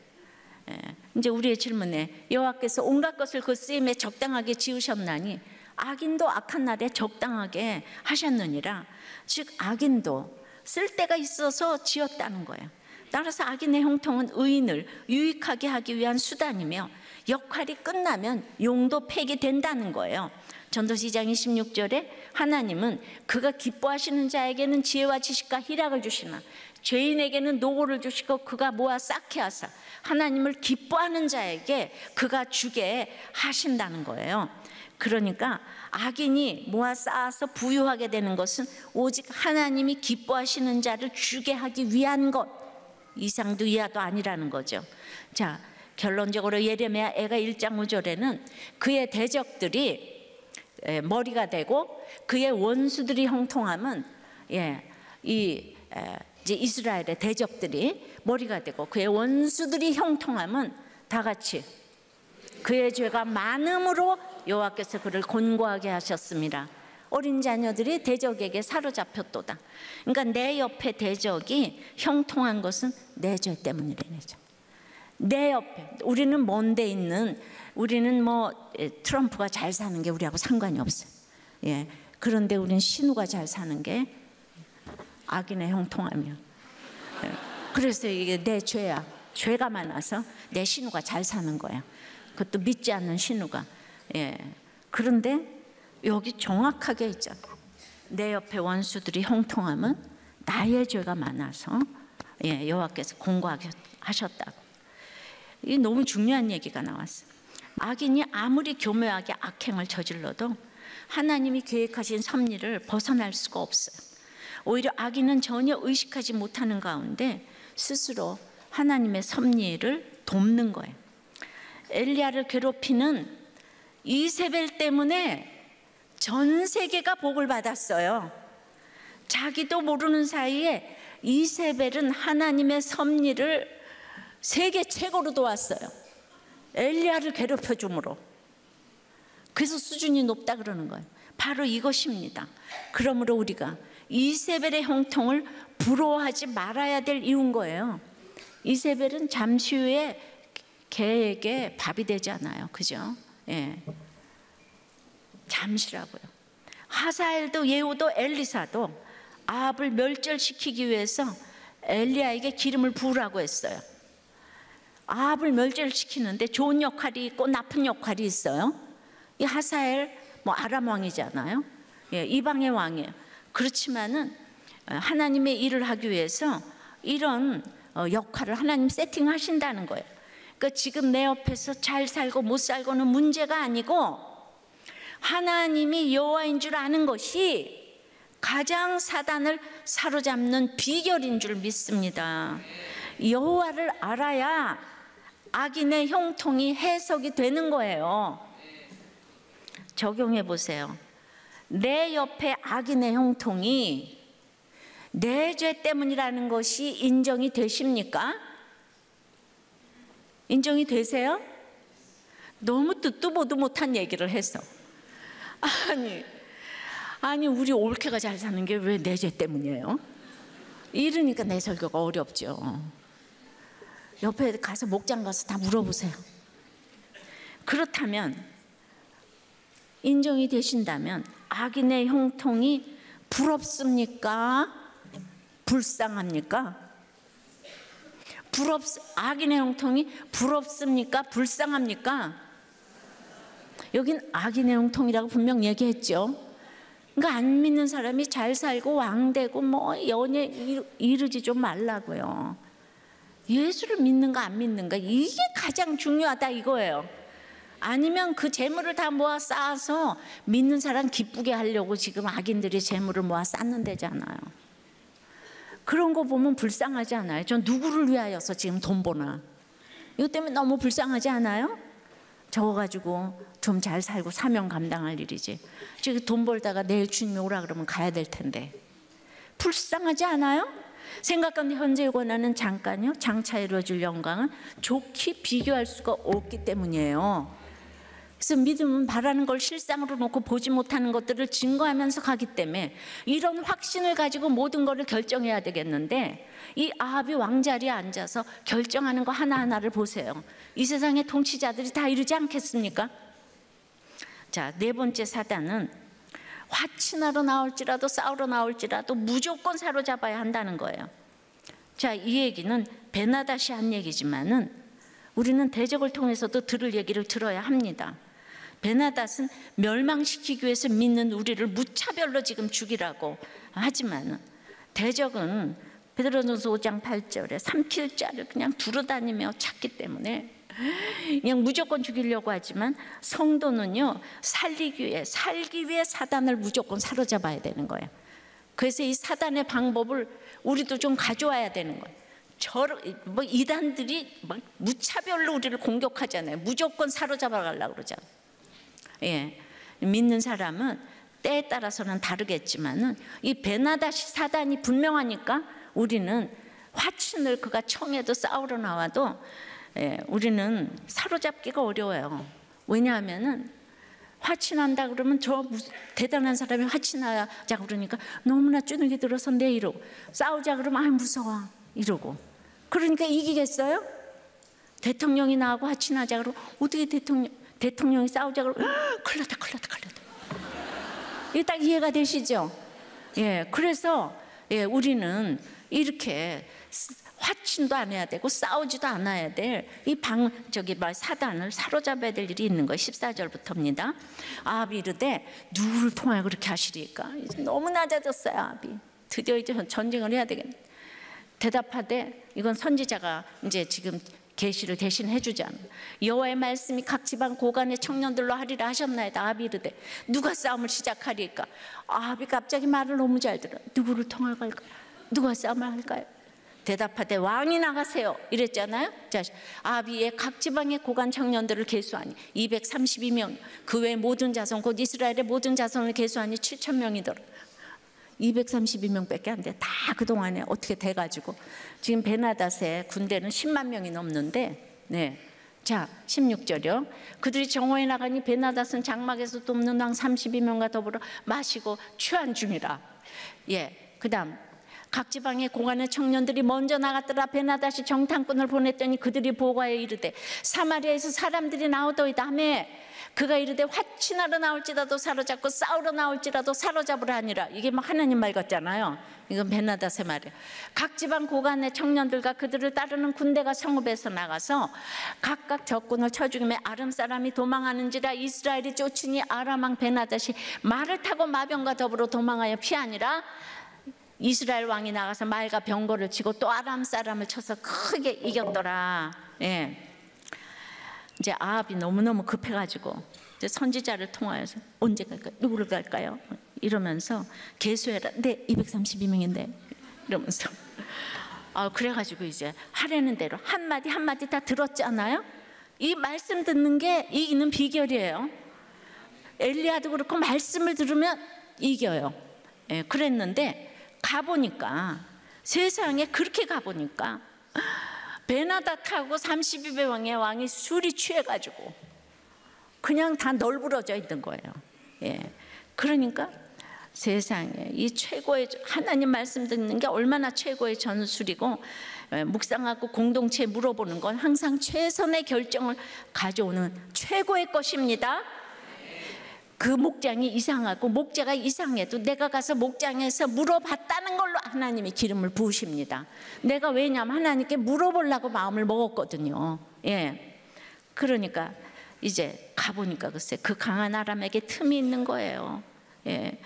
예, 이제 우리의 질문에 여호와께서 온갖 것을 그 쓰임에 적당하게 지으셨나니 악인도 악한 날에 적당하게 하셨느니라. 즉 악인도 쓸데가 있어서 지었다는 거예요. 따라서 악인의 형통은 의인을 유익하게 하기 위한 수단이며 역할이 끝나면 용도 폐기된다는 거예요. 전도서 이 장 이십육 절에 하나님은 그가 기뻐하시는 자에게는 지혜와 지식과 희락을 주시나 죄인에게는 노고를 주시고 그가 모아 쌓게 하사 하나님을 기뻐하는 자에게 그가 주게 하신다는 거예요. 그러니까 악인이 모아 쌓아서 부유하게 되는 것은 오직 하나님이 기뻐하시는 자를 주게 하기 위한 것 이상도 이하도 아니라는 거죠. 자, 결론적으로 예레미야 애가 일 장 오 절에는 그의 대적들이 머리가 되고 그의 원수들이 형통함은 예, 이 에, 이제 이스라엘의 대적들이 머리가 되고 그의 원수들이 형통함은 다 같이 그의 죄가 많음으로 여호와께서 그를 곤고하게 하셨습니다. 어린 자녀들이 대적에게 사로잡혔도다. 그러니까 내 옆에 대적이 형통한 것은 내 죄 때문이라는 거죠. 내 옆에 우리는 먼데 있는 우리는 뭐 트럼프가 잘 사는 게 우리하고 상관이 없어요. 예, 그런데 우리는 신우가 잘 사는 게 악인의 형통함이야. 예, 그래서 이게 내 죄야. 죄가 많아서 내 신우가 잘 사는 거야. 그것도 믿지 않는 신우가. 예, 그런데 여기 정확하게 있잖아. 내 옆에 원수들이 형통함은 나의 죄가 많아서 예, 여호와께서 곤고하게 하셨다고. 이게 너무 중요한 얘기가 나왔어. 악인이 아무리 교묘하게 악행을 저질러도 하나님이 계획하신 섭리를 벗어날 수가 없어요. 오히려 악인은 전혀 의식하지 못하는 가운데 스스로 하나님의 섭리를 돕는 거예요. 엘리야를 괴롭히는 이세벨 때문에 전 세계가 복을 받았어요. 자기도 모르는 사이에 이세벨은 하나님의 섭리를 세계 최고로 도왔어요. 엘리야를 괴롭혀 줌으로. 그래서 수준이 높다 그러는 거예요. 바로 이것입니다. 그러므로 우리가 이세벨의 형통을 부러워하지 말아야 될 이유인 거예요. 이세벨은 잠시 후에 개에게 밥이 되지 않아요. 그죠? 예. 잠시라고요. 하사엘도 예후도 엘리사도 아합을 멸절시키기 위해서 엘리야에게 기름을 부으라고 했어요. 아합을 멸절시키는데 좋은 역할이 있고 나쁜 역할이 있어요. 이 하사엘 뭐 아람 왕이잖아요. 예, 이방의 왕이에요. 그렇지만은 하나님의 일을 하기 위해서 이런 역할을 하나님 세팅하신다는 거예요. 그러니까 지금 내 옆에서 잘 살고 못 살고는 문제가 아니고 하나님이 여호와인 줄 아는 것이 가장 사단을 사로잡는 비결인 줄 믿습니다. 여호와를 알아야 악인의 형통이 해석이 되는 거예요. 적용해 보세요. 내 옆에 악인의 형통이 내 죄 때문이라는 것이 인정이 되십니까? 인정이 되세요? 너무 듣도 보도 못한 얘기를 해서 아니, 아니 우리 올케가 잘 사는 게 왜 내 죄 때문이에요? 이러니까 내 설교가 어렵죠. 옆에 가서 목장 가서 다 물어보세요. 그렇다면 인정이 되신다면 악인의 형통이 부럽습니까? 불쌍합니까? 부럽, 악인의 형통이 부럽습니까? 불쌍합니까? 여긴 악인의 형통이라고 분명 얘기했죠. 그러니까 안 믿는 사람이 잘 살고 왕되고 뭐 연예 이르지 좀 말라고요. 예수를 믿는가 안 믿는가 이게 가장 중요하다 이거예요. 아니면 그 재물을 다 모아 쌓아서 믿는 사람 기쁘게 하려고 지금 악인들이 재물을 모아 쌓는 데잖아요. 그런 거 보면 불쌍하지 않아요? 전 누구를 위하여서 지금 돈 버나 이것 때문에 너무 불쌍하지 않아요? 저거 가지고 좀 잘 살고 사명 감당할 일이지. 지금 돈 벌다가 내일 주님이 오라 그러면 가야 될 텐데. 불쌍하지 않아요? 생각하는 현재의 고난은 잠깐요, 장차 이루어질 영광은 좋게 비교할 수가 없기 때문이에요. 그래서 믿음은 바라는 걸 실상으로 놓고 보지 못하는 것들을 증거하면서 가기 때문에 이런 확신을 가지고 모든 것을 결정해야 되겠는데, 이 아합이 왕자리에 앉아서 결정하는 거 하나하나를 보세요. 이 세상의 통치자들이 다 이러지 않겠습니까? 자, 네 번째 사단은 화친하러 나올지라도 싸우러 나올지라도 무조건 사로잡아야 한다는 거예요. 자, 이 얘기는 벤하닷이 한 얘기지만은 우리는 대적을 통해서도 들을 얘기를 들어야 합니다. 벤하닷은 멸망시키기 위해서 믿는 우리를 무차별로 지금 죽이라고 하지만, 대적은 베드로전서 오 장 팔 절에 삼킬자를 그냥 두루다니며 찾기 때문에 그냥 무조건 죽이려고 하지만, 성도는요 살리기 위해, 살기 위해 사단을 무조건 사로잡아야 되는 거예요. 그래서 이 사단의 방법을 우리도 좀 가져와야 되는 거예요. 저 뭐 이단들이 막 무차별로 우리를 공격하잖아요. 무조건 사로잡아 가려고 그러잖아요. 예, 믿는 사람은 때에 따라서는 다르겠지만은 이 벤하닷 사단이 분명하니까 우리는 화친을 그가 청해도 싸우러 나와도 예, 우리는 사로잡기가 어려워요. 왜냐하면은 화친한다 그러면 저 대단한 사람이 화친하자 그러니까 너무나 쭈눅이 들어서 내 이러고, 싸우자 그러면 아 무서워 이러고. 그러니까 이기겠어요? 대통령이 나하고 화친하자 그러고 어떻게 대통령, 대통령이 싸우자 그러고 큰일 났다 큰일 났다 큰일 났다. 이게 딱 이해가 되시죠? 예, 그래서 예, 우리는 이렇게 화친도 안 해야 되고 싸우지도 않아야 될 이 방, 저기 말 사단을 사로잡아야 될 일이 있는 거예요. 십사 절부터입니다. 아합이 이르되 누구를 통하여 그렇게 하시리까? 이제 너무 낮아졌어요 아합이. 드디어 이제 전쟁을 해야 되겠네. 대답하되, 이건 선지자가 이제 지금 계시를 대신 해주잖아. 여호와의 말씀이 각 지방 고관의 청년들로 하리라 하셨나이다. 아합이 이르되 누가 싸움을 시작하리까? 아합이 갑자기 말을 너무 잘 들어. 누구를 통하여 갈까요? 누가 싸움을 할까요? 대답하되 왕이 나가세요 이랬잖아요. 자, 아합이 각 지방의 고관 청년들을 계수하니 이백삼십이 명, 그 외 모든 자손 곧 이스라엘의 모든 자손을 계수하니 칠천 명이더라. 이백삼십이 명밖에 안 돼. 다 그동안에 어떻게 돼가지고 지금 벤하닷의 군대는 십만 명이 넘는데, 네. 자, 십육 절이요. 그들이 정오에 나가니 벤하닷은 장막에서 돕는 왕 삼십이 명과 더불어 마시고 취한 중이라. 예, 그다음 각 지방의 고관의 청년들이 먼저 나갔더라. 벤하닷이 정탐꾼을 보냈더니 그들이 보고하여 이르되 사마리아에서 사람들이 나오더이다 하며, 그가 이르되 화친하러 나올지라도 사로잡고 싸우러 나올지라도 사로잡으라 하니라. 이게 막 하나님 말 같잖아요. 이건 벤하닷의 말이에요. 각 지방 고관의 청년들과 그들을 따르는 군대가 성읍에서 나가서 각각 적군을 쳐죽이며 아람 사람이 도망하는지라. 이스라엘이 쫓으니 아람 왕 벤하닷이 말을 타고 마병과 더불어 도망하여 피하니라. 이스라엘 왕이 나가서 말과 병거를 치고 또 아람 사람을 쳐서 크게 이겼더라. 예. 이제 아합이 너무너무 급해가지고 이제 선지자를 통하여서 언제 갈까요? 누구를 갈까요? 이러면서 계수해라. 네, 이백삼십이 명인데 이러면서 아, 그래가지고 이제 하려는 대로 한마디 한마디 다 들었잖아요. 이 말씀 듣는 게 이기는 비결이에요. 엘리야도 그렇고 말씀을 들으면 이겨요. 예, 그랬는데 가보니까 세상에 그렇게 가보니까 벤하닷하고 삼십이 배 왕의 왕이 술이 취해가지고 그냥 다 널브러져 있는 거예요. 예, 그러니까 세상에 이 최고의 하나님 말씀 듣는 게 얼마나 최고의 전술이고, 예, 묵상하고 공동체에 물어보는 건 항상 최선의 결정을 가져오는 최고의 것입니다. 그 목장이 이상하고 목재가 이상해도 내가 가서 목장에서 물어봤다는 걸로 하나님이 기름을 부으십니다. 내가 왜냐면 하나님께 물어보려고 마음을 먹었거든요. 예, 그러니까 이제 가보니까 글쎄 그 강한 아람에게 틈이 있는 거예요. 예,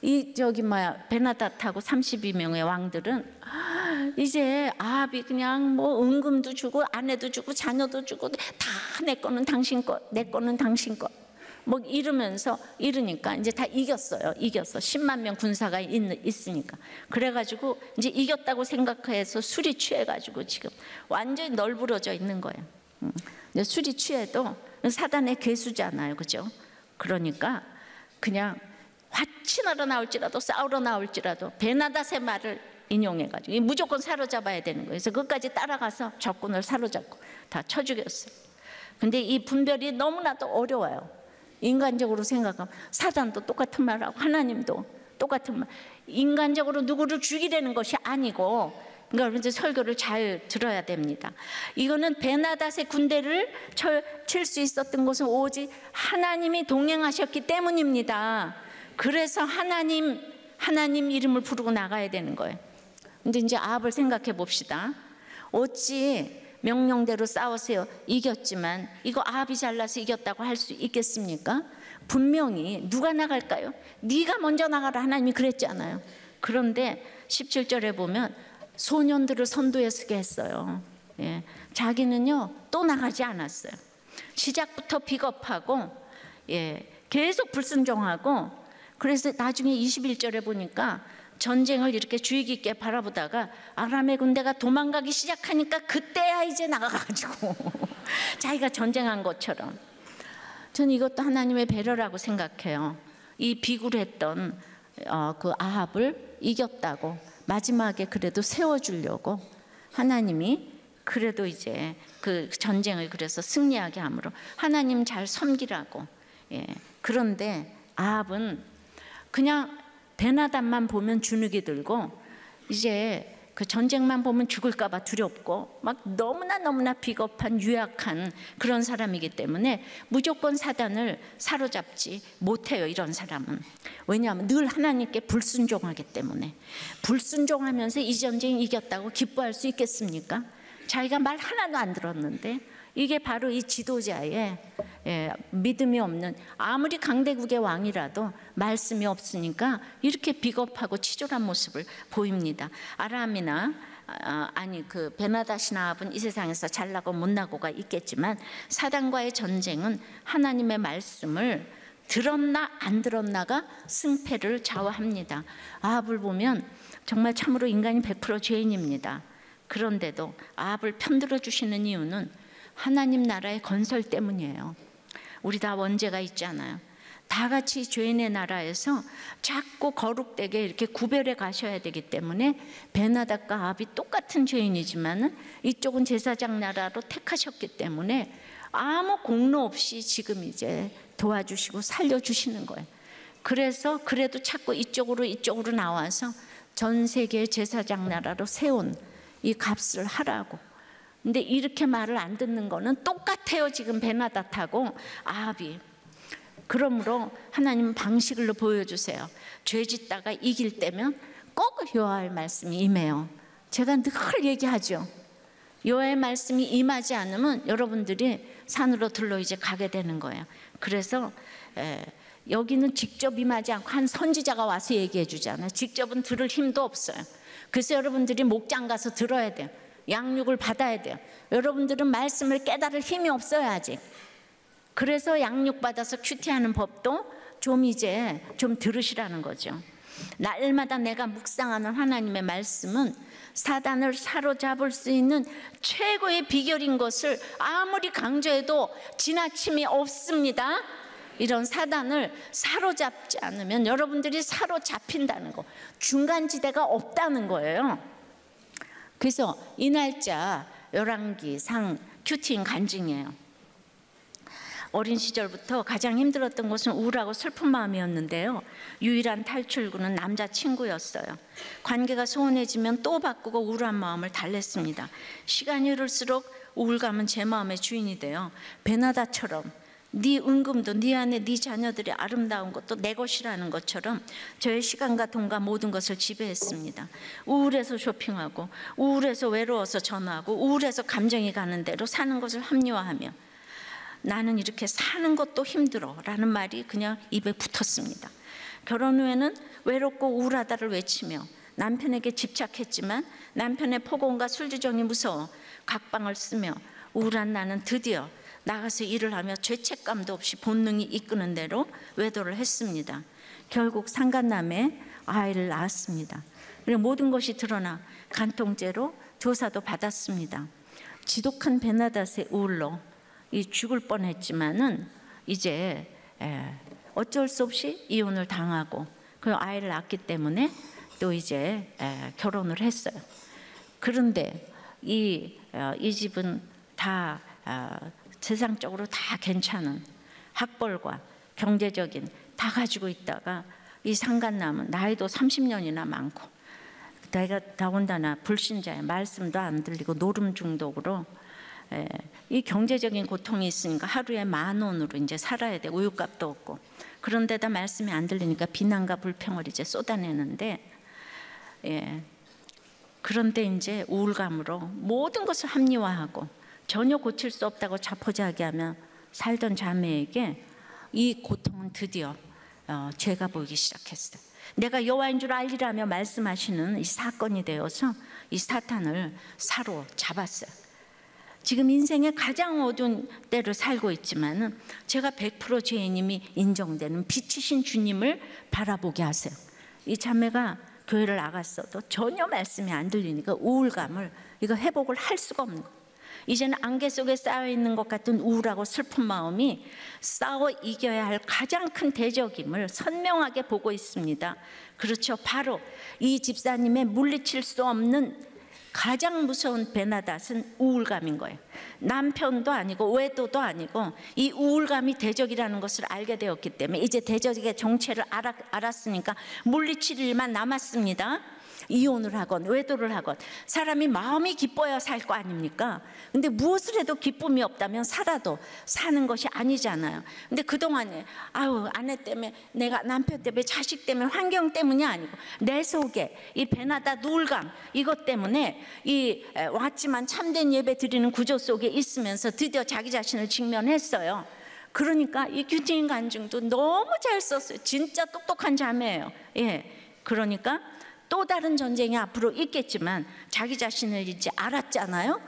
이 저기 뭐야 벤하닷하고 삼십이 명의 왕들은 이제 아합이 그냥 뭐 은금도 주고 아내도 주고 자녀도 주고 다 내 거는 당신 거, 내 거는 당신 거. 뭐 이러면서 이러니까 이제 다 이겼어요. 이겼어. 십만 명 군사가 있, 있으니까. 그래가지고 이제 이겼다고 생각해서 술이 취해가지고 지금 완전히 널브러져 있는 거예요. 음. 근데 술이 취해도 사단의 괴수잖아요, 그죠? 그러니까 그냥 화친하러 나올지라도 싸우러 나올지라도 벤하닷의 말을 인용해가지고 무조건 사로잡아야 되는 거예요. 그래서 끝까지 따라가서 적군을 사로잡고 다 쳐 죽였어요. 근데 이 분별이 너무나도 어려워요. 인간적으로 생각하면 사단도 똑같은 말하고 하나님도 똑같은 말. 인간적으로 누구를 죽이려는 것이 아니고, 그러니까 이제 설교를 잘 들어야 됩니다. 이거는 벤하닷의 군대를 칠 수 있었던 것은 오직 하나님이 동행하셨기 때문입니다. 그래서 하나님 하나님 이름을 부르고 나가야 되는 거예요. 근데 이제 아합을 생각해 봅시다. 어찌 명령대로 싸웠어요. 이겼지만 이거 아합이 잘나서 이겼다고 할 수 있겠습니까? 분명히 누가 나갈까요? 네가 먼저 나가라 하나님이 그랬잖아요. 그런데 십칠 절에 보면 소년들을 선두에 서게 했어요. 예. 자기는요 또 나가지 않았어요. 시작부터 비겁하고 예. 계속 불순종하고, 그래서 나중에 이십일 절에 보니까 전쟁을 이렇게 주의 깊게 바라보다가 아람의 군대가 도망가기 시작하니까 그때야 이제 나가가지고 자기가 전쟁한 것처럼. 저는 이것도 하나님의 배려라고 생각해요. 이 비굴했던 어, 그 아합을 이겼다고 마지막에 그래도 세워주려고 하나님이 그래도 이제 그 전쟁을 그래서 승리하게 함으로 하나님 잘 섬기라고. 예. 그런데 아합은 그냥 벤하닷만 보면 주눅이 들고 이제 그 전쟁만 보면 죽을까 봐 두렵고 막 너무나 너무나 비겁한 유약한 그런 사람이기 때문에 무조건 사단을 사로잡지 못해요. 이런 사람은. 왜냐하면 늘 하나님께 불순종하기 때문에. 불순종하면서 이 전쟁 이겼다고 기뻐할 수 있겠습니까? 자기가 말 하나도 안 들었는데. 이게 바로 이 지도자의 예, 믿음이 없는, 아무리 강대국의 왕이라도 말씀이 없으니까 이렇게 비겁하고 치졸한 모습을 보입니다. 아람이나 아, 아니 그 벤하닷이나 아합은 이 세상에서 잘나고 못나고가 있겠지만 사단과의 전쟁은 하나님의 말씀을 들었나 안 들었나가 승패를 좌우합니다. 아합을 보면 정말 참으로 인간이 백 퍼센트 죄인입니다. 그런데도 아합을 편들어 주시는 이유는 하나님 나라의 건설 때문이에요. 우리 다 원죄가 있잖아요. 다 같이 죄인의 나라에서 자꾸 거룩되게 이렇게 구별해 가셔야 되기 때문에 벤하닷과 아합이 똑같은 죄인이지만은 이쪽은 제사장 나라로 택하셨기 때문에 아무 공로 없이 지금 이제 도와주시고 살려주시는 거예요. 그래서 그래도 자꾸 이쪽으로 이쪽으로 나와서 전 세계의 제사장 나라로 세운 이 값을 하라고. 근데 이렇게 말을 안 듣는 거는 똑같아요. 지금 벤하닷하고 아합이. 그러므로 하나님은 방식을 보여주세요. 죄 짓다가 이길 때면 꼭 여호와의 말씀이 임해요. 제가 늘 얘기하죠. 여호와의 말씀이 임하지 않으면 여러분들이 산으로 들러 이제 가게 되는 거예요. 그래서 에, 여기는 직접 임하지 않고 한 선지자가 와서 얘기해 주잖아요. 직접은 들을 힘도 없어요. 그래서 여러분들이 목장 가서 들어야 돼요. 양육을 받아야 돼요. 여러분들은 말씀을 깨달을 힘이 없어요 아직. 그래서 양육받아서 큐티하는 법도 좀 이제 좀 들으시라는 거죠. 날마다 내가 묵상하는 하나님의 말씀은 사단을 사로잡을 수 있는 최고의 비결인 것을 아무리 강조해도 지나침이 없습니다. 이런 사단을 사로잡지 않으면 여러분들이 사로잡힌다는 거, 중간지대가 없다는 거예요. 그래서 이 날짜 열왕기 상 큐티인 간증이에요. 어린 시절부터 가장 힘들었던 것은 우울하고 슬픈 마음이었는데요. 유일한 탈출구는 남자친구였어요. 관계가 소원해지면 또 바꾸고 우울한 마음을 달랬습니다. 시간이 흐를수록 우울감은 제 마음의 주인이 돼요. 벤하닷처럼 네 은금도 네 안에 네 자녀들이 아름다운 것도 내 것이라는 것처럼 저의 시간과 돈과 모든 것을 지배했습니다. 우울해서 쇼핑하고, 우울해서 외로워서 전화하고, 우울해서 감정이 가는 대로 사는 것을 합리화하며 나는 이렇게 사는 것도 힘들어 라는 말이 그냥 입에 붙었습니다. 결혼 후에는 외롭고 우울하다를 외치며 남편에게 집착했지만 남편의 폭언과 술주정이 무서워 각방을 쓰며 우울한 나는 드디어 나가서 일을 하며 죄책감도 없이 본능이 이끄는 대로 외도를 했습니다. 결국 상간남에 아이를 낳았습니다. 그리고 모든 것이 드러나 간통죄로 조사도 받았습니다. 지독한 벤하닷의 우울로 이 죽을 뻔했지만은 이제 어쩔 수 없이 이혼을 당하고 그 아이를 낳았기 때문에 또 이제 결혼을 했어요. 그런데 이, 이 집은 다 세상적으로 다 괜찮은 학벌과 경제적인 다 가지고 있다가 이 상간남은 나이도 삼십 년이나 많고 내가 더군다나 불신자의 말씀도 안 들리고 노름 중독으로 에, 이 경제적인 고통이 있으니까 하루에 만 원으로 이제 살아야 돼. 우유값도 없고. 그런데다 말씀이 안 들리니까 비난과 불평을 이제 쏟아내는데 예, 그런데 이제 우울감으로 모든 것을 합리화하고 전혀 고칠 수 없다고 자포자기하며 살던 자매에게 이 고통은 드디어 어, 죄가 보이기 시작했어요. 내가 여호와인 줄 알리라며 말씀하시는 이 사건이 되어서 이 사탄을 사로잡았어요. 지금 인생의 가장 어두운 때를 살고 있지만은 제가 백 퍼센트 죄인임이 인정되는 빛이신 주님을 바라보게 하세요. 이 자매가 교회를 나갔어도 전혀 말씀이 안 들리니까 우울감을 이거 회복을 할 수가 없는 거예요. 이제는 안개 속에 쌓여있는 것 같은 우울하고 슬픈 마음이 싸워 이겨야 할 가장 큰 대적임을 선명하게 보고 있습니다. 그렇죠. 바로 이 집사님의 물리칠 수 없는 가장 무서운 벤하닷은 우울감인 거예요. 남편도 아니고 외도도 아니고 이 우울감이 대적이라는 것을 알게 되었기 때문에 이제 대적의 정체를 알아, 알았으니까 물리칠 일만 남았습니다. 이혼을 하건 외도를 하건 사람이 마음이 기뻐야 살 거 아닙니까? 근데 무엇을 해도 기쁨이 없다면 살아도 사는 것이 아니잖아요. 근데 그동안에 아유 아내 때문에 내가 남편 때문에 자식 때문에 환경 때문이 아니고 내 속에 이 벤하닷 우울감 이것 때문에 이 왔지만 참된 예배 드리는 구조 속에 있으면서 드디어 자기 자신을 직면했어요. 그러니까 이 큐티인 간증도 너무 잘 썼어요. 진짜 똑똑한 자매예요. 예, 그러니까 또 다른 전쟁이 앞으로 있겠지만 자기 자신을 이제 알았잖아요.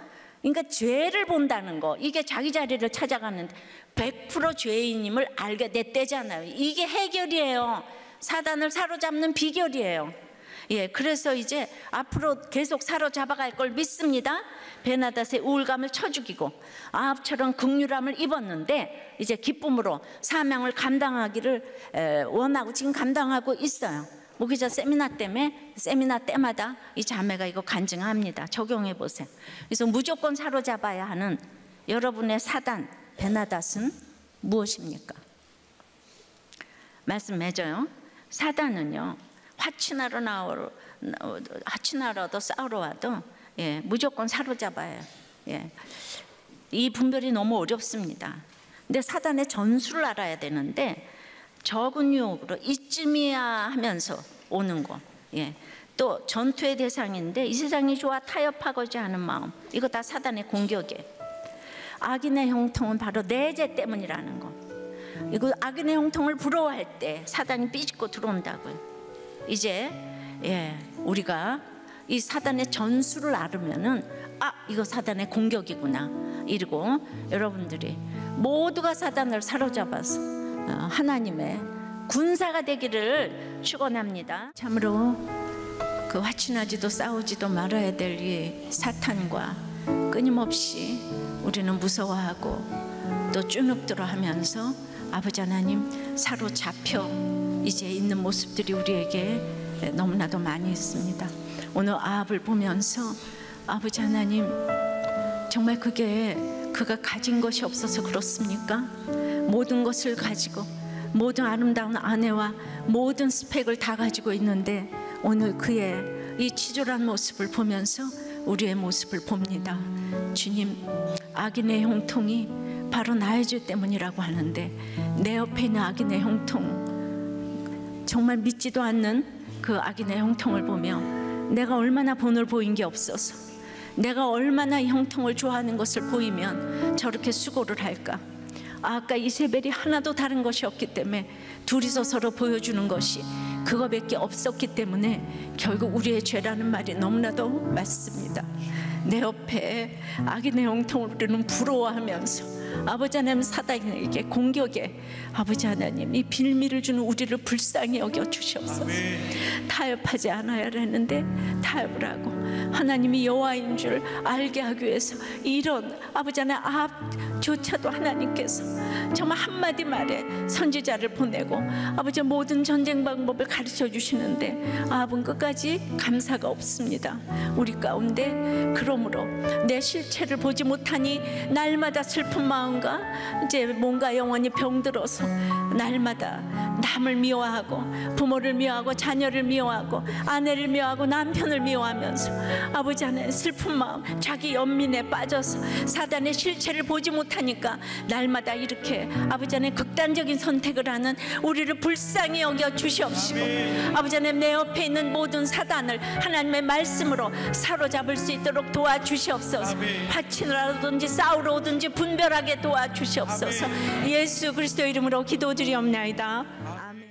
그러니까 죄를 본다는 거 이게 자기 자리를 찾아가는데 백 퍼센트 죄인임을 알게 됐대잖아요. 이게 해결이에요. 사단을 사로잡는 비결이에요. 예, 그래서 이제 앞으로 계속 사로잡아갈 걸 믿습니다. 벤하닷의 우울감을 쳐죽이고 아합처럼 긍휼함을 입었는데 이제 기쁨으로 사명을 감당하기를 원하고 지금 감당하고 있어요. 목회자 세미나 때문에 세미나 때마다 이 자매가 이거 간증합니다. 적용해 보세요. 그래서 무조건 사로잡아야 하는 여러분의 사단 벤하닷은 무엇입니까? 말씀 맺어요. 사단은요 화친하러 나오러 화친하러도 싸우러 와도 예, 무조건 사로잡아야 예, 이 분별이 너무 어렵습니다. 근데 사단의 전술을 알아야 되는데. 적은 유혹으로 이쯤이야 하면서 오는 거. 예. 또 전투의 대상인데 이 세상이 좋아 타협하고자 하는 마음. 이거 다 사단의 공격이에요. 악인의 형통은 바로 내재 때문이라는 거. 이거 악인의 형통을 부러워할 때 사단이 삐집고 들어온다고요. 이제 예, 우리가 이 사단의 전술을 알으면은 아 이거 사단의 공격이구나. 이러고 여러분들이 모두가 사단을 사로잡아서 하나님의 군사가 되기를 축원합니다. 참으로 그 화친하지도 싸우지도 말아야 될 이 사탄과 끊임없이 우리는 무서워하고 또 주눅들어하면서 아버지 하나님 사로잡혀 이제 있는 모습들이 우리에게 너무나도 많이 있습니다. 오늘 아합을 보면서 아버지 하나님 정말 그게 그가 가진 것이 없어서 그렇습니까? 모든 것을 가지고 모든 아름다운 아내와 모든 스펙을 다 가지고 있는데 오늘 그의 이 치졸한 모습을 보면서 우리의 모습을 봅니다. 주님, 악인의 형통이 바로 나의 죄 때문이라고 하는데 내 옆에 있는 악인의 형통 정말 믿지도 않는 그 악인의 형통을 보며 내가 얼마나 본을 보인 게 없어서 내가 얼마나 이 형통을 좋아하는 것을 보이면 저렇게 수고를 할까? 아까 이세벨이 하나도 다른 것이 없기 때문에 둘이서 서로 보여주는 것이 그거밖에 없었기 때문에 결국 우리의 죄라는 말이 너무나도 맞습니다. 내 옆에 악인의 형통을 우리는 부러워하면서 아버지 하나님 사단에게 공격에 아버지 하나님 이 빌미를 주는 우리를 불쌍히 여겨주시옵소서. 타협하지 않아야 했는데 타협을 하고 하나님이 여호와인 줄 알게 하기 위해서 이런 아버지 하나님 앞조차도 하나님께서 정말 한마디 말에 선지자를 보내고 아버지 모든 전쟁 방법을 가르쳐 주시는데 아합은 끝까지 감사가 없습니다. 우리 가운데 그러므로 내 실체를 보지 못하니 날마다 슬픈 마음과 이제 뭔가 영원히 병들어서 날마다 남을 미워하고 부모를 미워하고 자녀를 미워하고 아내를 미워하고 남편을 미워하면서 아버지 하나의 슬픈 마음 자기 연민에 빠져서 사단의 실체를 보지 못하니까 날마다 이렇게 아버지 하나의 극단적인 선택을 하는 우리를 불쌍히 여겨 주시옵시고 아버지 하나님 내 옆에 있는 모든 사단을 하나님의 말씀으로 사로잡을 수 있도록 도와주시옵소서. 화친이라든지 싸우러 오든지 분별하게 도와주시옵소서. 예수 그리스도 이름으로 기도드리옵나이다. 아멘.